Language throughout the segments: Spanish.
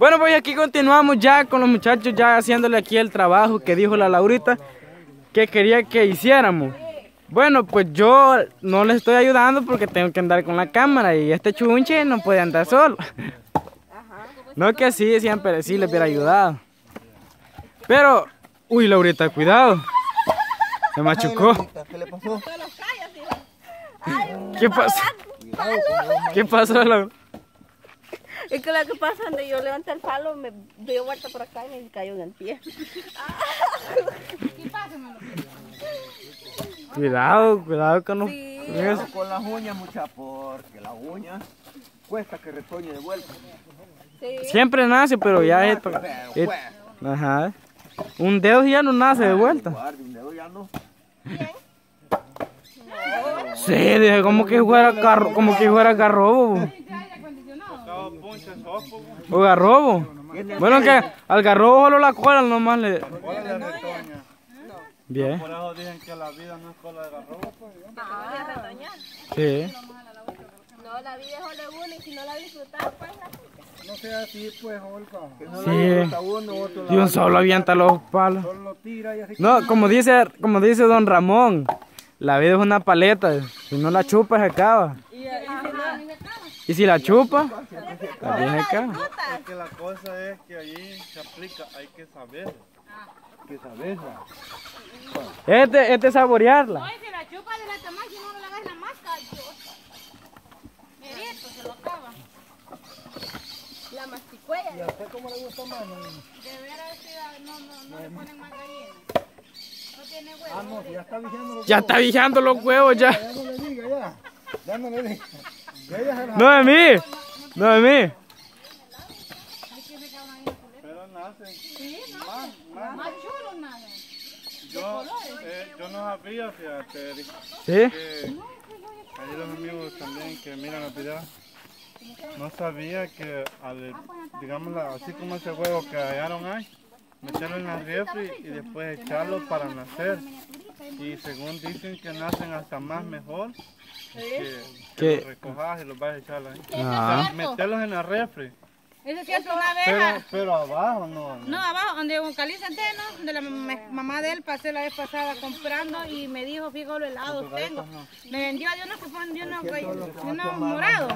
Bueno, pues aquí continuamos ya con los muchachos, ya haciéndole aquí el trabajo que dijo la Laurita que quería que hiciéramos. Bueno, pues yo no le estoy ayudando porque tengo que andar con la cámara y este chunche no puede andar solo. No que sí, siempre sí le hubiera ayudado. Pero, uy, Laurita, cuidado. Se machucó. ¿Qué le pasó? ¿Qué pasó? ¿Qué pasó, Laura? Es que lo que pasa donde yo levanto el palo, me doy vuelta por acá y me cayó en el pie. ¿Qué pasa, mano? Cuidado, cuidado que no. Sí. Cuidado con las uñas, mucha, porque las uñas cuesta que retoñe de vuelta. Sí. Siempre nace, pero ya es. Ajá. Un dedo ya no nace de vuelta. Un dedo ya no. ¿Bien? Sí, como que fuera carro, como que fuera garrobo. O garrobo. Bueno, que al garrobo solo la cola nomás le. Bien. Por eso dicen que la vida no es cola de garrobo. Sí. No, la vida es solo una y si no la disfrutas, pues la puta. No sea así, pues, Olga. Sí. Y un solo avienta los palos. No, como dice don Ramón. La vida es una paleta, si no la chupas se acaba. Y si la chupas, también se acaba. Porque la cosa es que ahí se aplica, hay que saberla. Que saberla. Este saborearla. Oye, si la chupas de la tamaña, si no la hagas la máscara, merito, se lo acaba. La masticuella. ¿Y a usted cómo le gusta más? De veras, no le ponen más galletas. Ah, no, ya está vigiando los huevos ya. Ya no le diga ya. No de mí. No de mí. Pero nacen. Sí, no. Más chulos nacen. Yo no sabía, fíjate. Sí. Ahí los amigos también que miran la pelea. No sabía que, digamos, así como ese huevo que hallaron ahí. Meterlo en la refri y después echarlo para nacer. Y según dicen que nacen hasta más mejor, que los recojas y los vas a echar ahí. Ah. Meterlos en la refri. Eso es cierto, una abeja. Pero abajo no. No, abajo, donde un caliza entero, donde la mamá de él pasé la vez pasada comprando y me dijo, fíjate los helados tengo. Me vendió de unos que fueron de unos morados.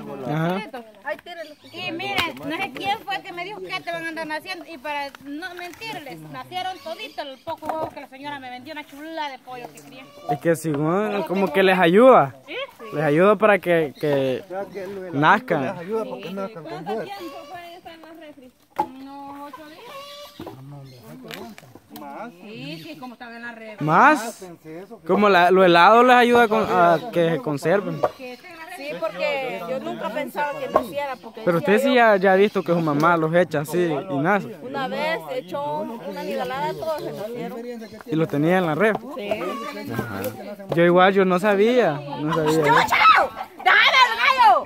Y miren, no sé quién fue que me dijo que te van a andar naciendo. Y para no mentirles, nacieron toditos los pocos huevos que la señora me vendió, una chulada de pollo que quería. Es que si, bueno, como que les ayuda. ¿Sí? Les ayuda para que nazcan. Les ayuda porque nazcan con fuerza. Unos 8 días. Más. Sí, como están en la red. Más. Como los helados les ayuda a que se conserven. Sí, porque yo nunca pensaba que naciera. Pero usted sí ya ha visto que su mamá los echa así y nace. Una vez echó una nigalada, todos se nacieron. ¿Y los tenía en la red? Sí. Ajá. Yo igual, yo no sabía. No sabía. ¡Dame el gallo!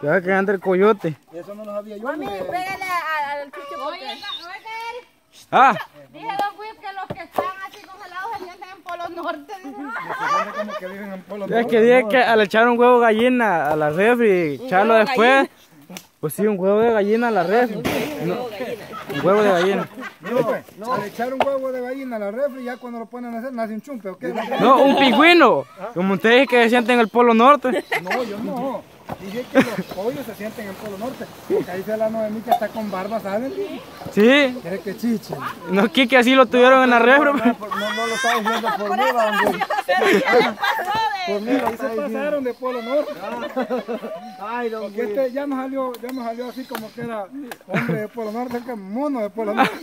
Te va a quedar entre el coyote. Eso no lo sabía yo. Mami, pégale al chucho. Ah. Dije los whips que los que están así congelados se sienten en Polo Norte. Como que viven en Polo Norte. Es que dije que al echar un huevo gallina a la refri, echarlo después. Pues sí, un huevo de gallina a la refri. Un huevo de gallina. No, al echar un huevo de gallina a la refri, ya cuando lo ponen a hacer, nace un chumpe, ¿o qué? No, un pingüino. Como ustedes que se sienten en el Polo Norte. No, yo no. Dije que los pollos se sienten en el Polo Norte. Porque ahí se la Noemí que está con barba, ¿saben? Sí. Quiere que chiche. No, que así lo tuvieron en la refri. No lo estaba diciendo por mí, por mí, ahí se pasaron de Polo Norte. Ay, don Porque este ya nos salió así como que era hombre de Polo Norte, que mono de Polo Norte.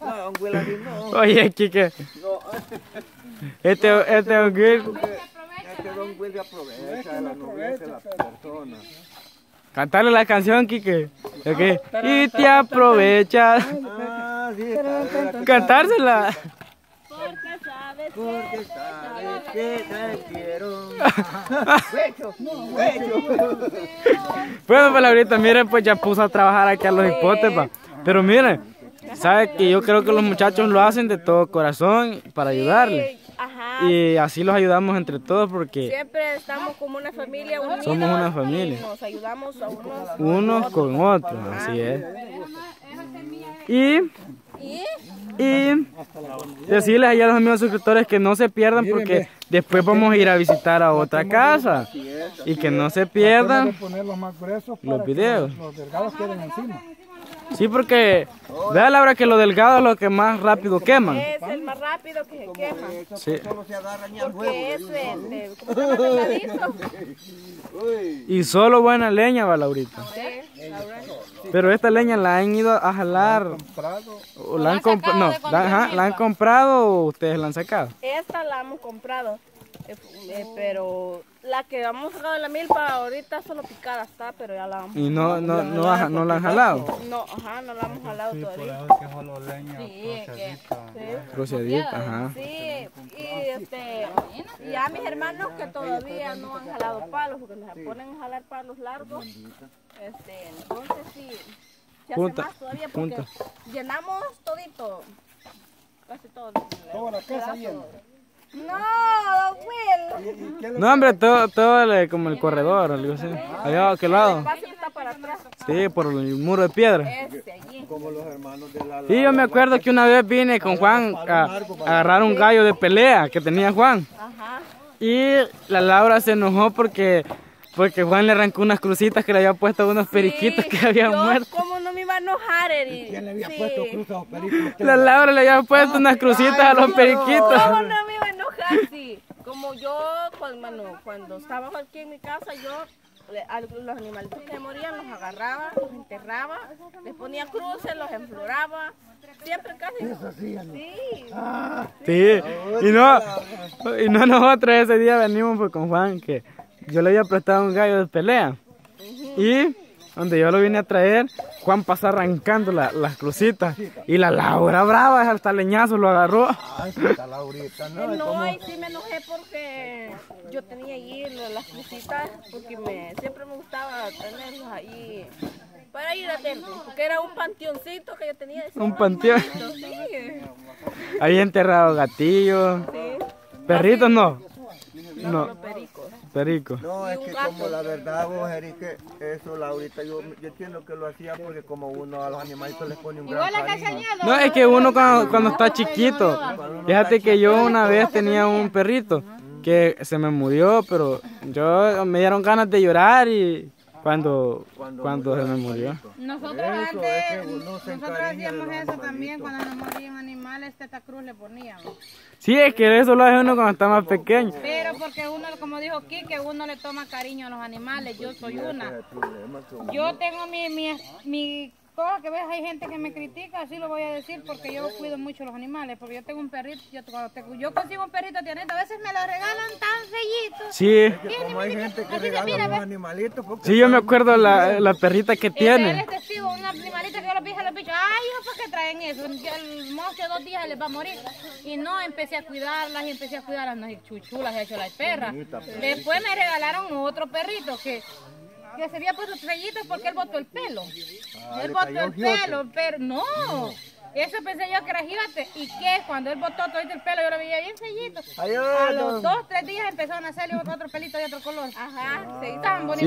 No, don Will, así no. Oye, Kike. No. Este don Will. Este don Will aprovecha de la nobleza de la persona. Cantarle la canción, Kike. Okay. Y te aprovechas. Ah, sí, cantársela. Porque sabes que te quiero. Bueno, palabrita, miren, pues ya puso a trabajar aquí a los hipotes, pa. Pero miren, sabe que yo creo que los muchachos lo hacen de todo corazón para ayudarle. Ajá. y así los ayudamos entre todos porque siempre estamos como una familia unida. Somos una familia. Y nos ayudamos a unos con otros, así es. Y decirles allá a los amigos suscriptores que no se pierdan porque después vamos a ir a visitar a otra casa y que no se pierdan los videos. Sí, porque vea Laura que lo delgado es lo que más rápido queman. Es el más rápido que se quema. Sí. Porque es el, ¿cómo se llama el ladito? Y solo buena leña va Laurita. Pero esta leña la han ido a jalar. ¿O la han comprado? No, ¿la han comprado o ustedes la han sacado? Esta la hemos comprado. Pero la que vamos a sacar de la milpa ahorita solo picada está, pero ya la vamos. ¿Y no la han jalado? No, ajá, no la hemos jalado todavía. Por eso que solo leña crociadita, ajá. Sí, y a mis hermanos que todavía no han jalado palos, porque les ponen a jalar palos largos, entonces sí, se hace más todavía porque llenamos todito, casi todo. Toda la casa llena. No, Will. No, hombre, todo como el corredor, algo así. Allá a aquel lado. Sí, por el muro de piedra. Sí, yo me acuerdo que una vez vine con Juan a agarrar un gallo de pelea que tenía Juan. Y la Laura se enojó porque Juan le arrancó unas crucitas que le había puesto a unos periquitos que habían muerto. ¿Cómo no me iba a enojar, Eri? ¿Quién le había puesto cruz a los periquitos? La Laura le había puesto unas crucitas a los periquitos. ¿Cómo no me iba a enojar? Sí, como yo, cuando estaba aquí en mi casa, los animalitos que morían los agarraba, los enterraba, les ponía cruces, los enfloraba. Siempre casi. Eso sí, sí. Y no nosotros ese día venimos con Juan que... yo le había prestado un gallo de pelea. Y donde yo lo vine a traer, Juan pasa arrancando las crucitas. Y la Laura brava, hasta leñazo lo agarró. Ay, está Laurita, no, y sí me enojé porque yo tenía allí las crucitas, porque siempre me gustaba tenerlas ahí. Para ir adentro, porque era un panteoncito que yo tenía. Un panteón. Sí. Ahí enterrado gatillos. Sí. Perritos no. No. Perico. No, es que como la verdad vos, Eric, eso Laurita, yo entiendo que lo hacía porque como uno a los animalitos les pone un gran cariño. No, es que uno cuando está chiquito, fíjate que yo una vez tenía un perrito que se me murió, pero me dieron ganas de llorar y cuando se me murió. Nosotros antes, nosotros hacíamos eso también cuando nos morían animales, esta cruz le poníamos. Sí, es que eso lo hace uno cuando está más pequeño. Pero porque uno, como dijo Quique, uno le toma cariño a los animales. Yo soy una. Yo tengo mi cosa que ves, hay gente que me critica, así lo voy a decir, porque yo cuido mucho los animales. Porque yo tengo un perrito, yo consigo un perrito tiernito, a veces me lo regalan tan fellito. Sí. Es que como hay gente que regala unos animalitos. Sí, yo me acuerdo la perrita que tiene. Él es testigo, una animalita que yo los bichos, ay, hijo, ¿por qué traen eso? El monstruo 2 días les va a morir. Y no, empecé a cuidarlas, no, chuchulas, he hecho las perras. Después me regalaron otro perrito que se había puesto trellitos porque él botó el pelo. Él botó el pelo, pero no. Eso pensé yo que era gigante. ¿Y qué? Cuando él botó todo el pelo, yo lo veía bien sellito. A los 2, 3 días empezaron a salir otro pelito de otro color. Ajá, sí, tan bonito.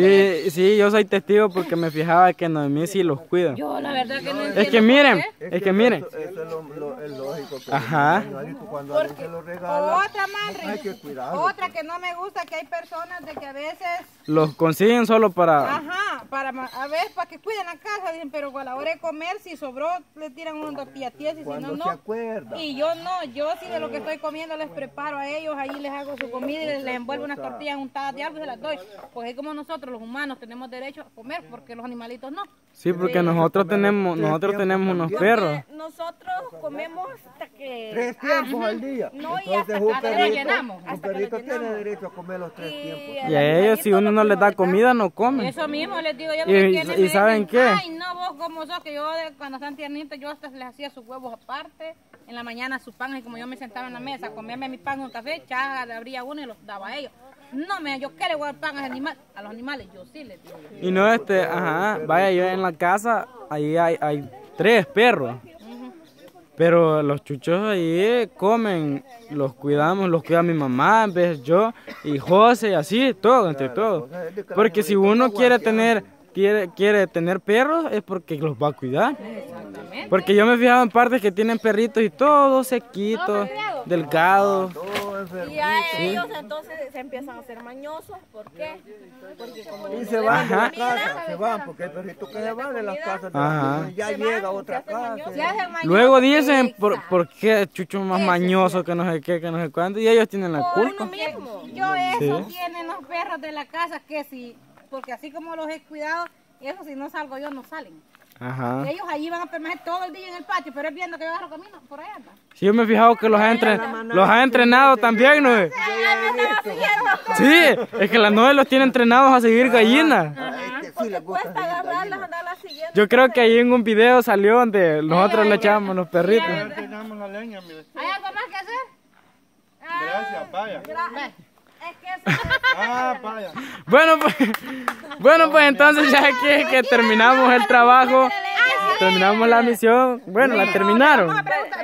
Sí, yo soy testigo porque me fijaba que Noemí sí los cuida. Yo la verdad que no entiendo. Es que miren. Eso es lógico. Ajá. Cuando alguien se lo regala, otra que no me gusta, que hay personas de que a veces... los consiguen solo para... ajá, a veces para que cuiden la casa, dicen, pero a la hora de comer, si sobró, le tiran un dos. Y cuando se acuerda. Y yo no, yo sí de lo que estoy comiendo les preparo a ellos, ahí les hago su comida y les envuelvo unas tortillas untadas de algo y se las doy. Porque como nosotros los humanos tenemos derecho a comer, porque los animalitos no. Sí, porque nosotros tenemos unos perros. Nosotros comemos hasta que... 3 tiempos al día. No, y hasta que lo llenamos. Un perrito tiene derecho a comer los 3 tiempos. Y a ellos si uno no les da comida, no comen. Eso mismo les digo yo. ¿Y saben qué? Ay, no, vos como sos, que yo cuando están tiernitos, yo hasta les hacía sus huevos aparte, en la mañana su pan, y como yo me sentaba en la mesa a comerme mi pan con café, le abría uno y los daba a ellos. No, yo qué le voy a dar pan a los animales, yo sí les digo. Y no, ajá, vaya, yo en la casa, ahí hay 3 perros. Pero los chuchos ahí comen, los cuidamos, los cuida mi mamá, ves, yo y José, y así, todo, entre todos. Porque si uno quiere tener perros, es porque los va a cuidar. Porque yo me fijaba en partes que tienen perritos y todo sequito, delgado. Y ya ellos entonces se empiezan a hacer mañosos, ¿por qué? Porque como y se van de la casa, se van, porque el perrito que se van de las casas, ya llega a otra casa. Luego dicen, ¿por qué chucho más mañoso que no sé qué, que no sé cuánto? Y ellos tienen la culpa. Yo eso tienen los perros de la casa, que sí, porque así como los he cuidado, eso si no salgo yo no salen. Ajá. Ellos allí van a permanecer todo el día en el patio, pero es viendo que yo agarro camino, por allá anda. Sí, yo me he fijado que los ha entrenado también, ¿no? Sí, es que la novia los tiene entrenados a seguir gallinas. Porque cuesta agarrarlas, andarlas siguiendo. Yo creo que ahí en un video salió donde nosotros le echábamos los perritos. ¿Hay algo más que hacer? Gracias, vaya. Es que eso... Bueno, pues entonces ya que terminamos el trabajo, terminamos la misión, bueno, la terminaron.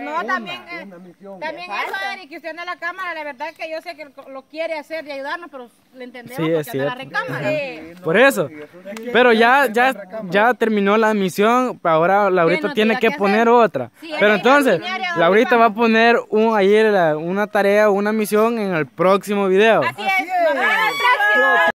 No, también eso, Eric, que usted anda en la cámara, la verdad que yo sé que lo quiere hacer de ayudarnos, pero le entendemos porque anda en la recámara. Por eso, pero ya terminó la misión, ahora Laurita tiene que poner otra. Pero entonces, Laurita va a poner ahí una tarea, una misión en el próximo video. Así es.